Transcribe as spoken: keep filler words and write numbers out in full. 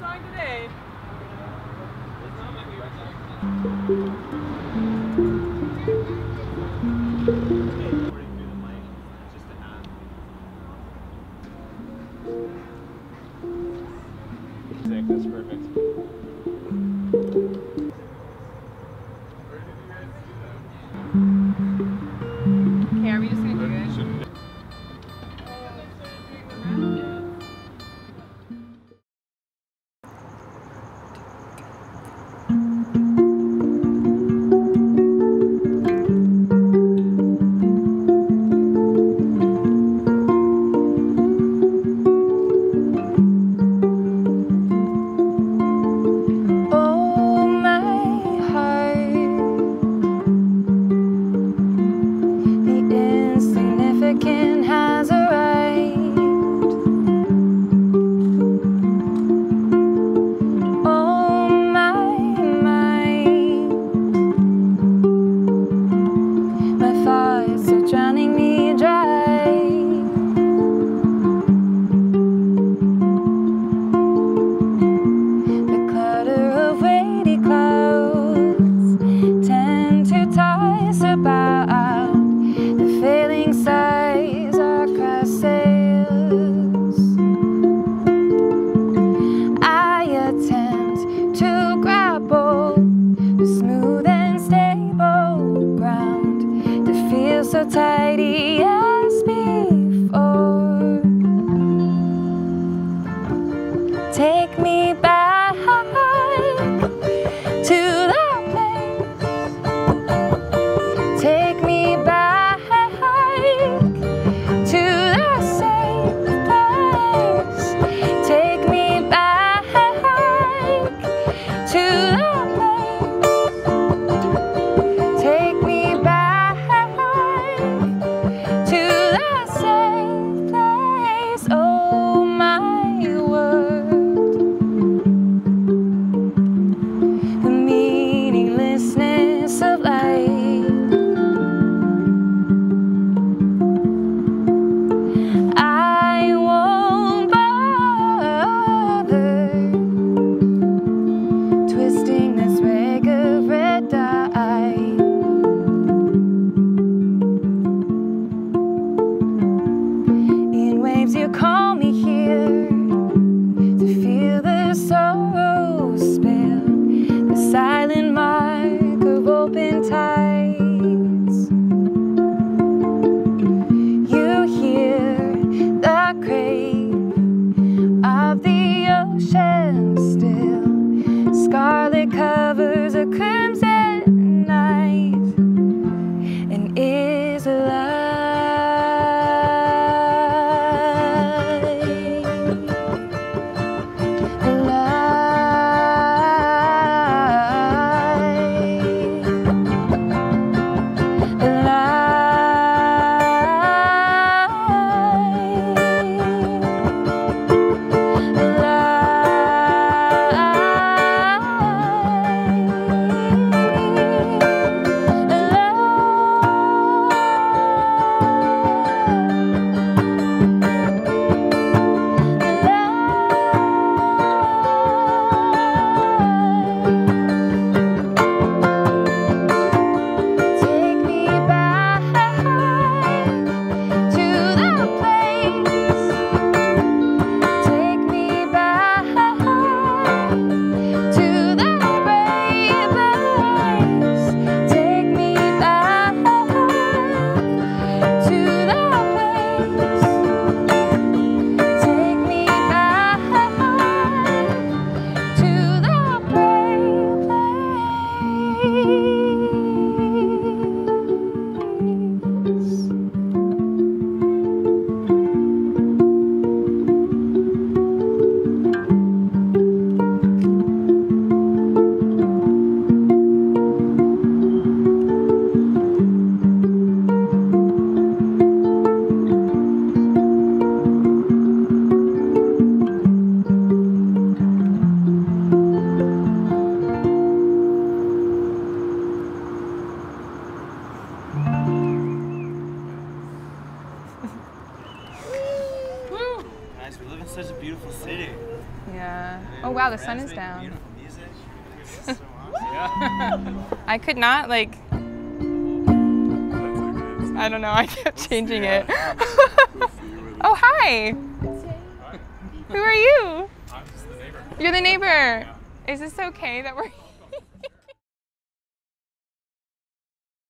song today. This song might be your song. Recording through the mic, just to add. Sick, that's perfect. Where did you guys do that? Okay, are we just gonna do it? So tidy as before. Take me back to the place. Take me back to the safe place. Take me back to the place. Take me back of life. I won't bother twisting this rag of red dye. In waves you call me here to feel the sorrow spill, the silent mark of open tides. You hear the crave of the ocean still. Scarlet covers a crimson night and is alive. live in such a beautiful city. Yeah. And oh wow, the sun is down. Beautiful music. It's so awesome. Yeah. I could not like. I don't know. I kept changing it. Oh hi. Who are you? I'm just the neighbor. You're the neighbor. Is this okay that we're?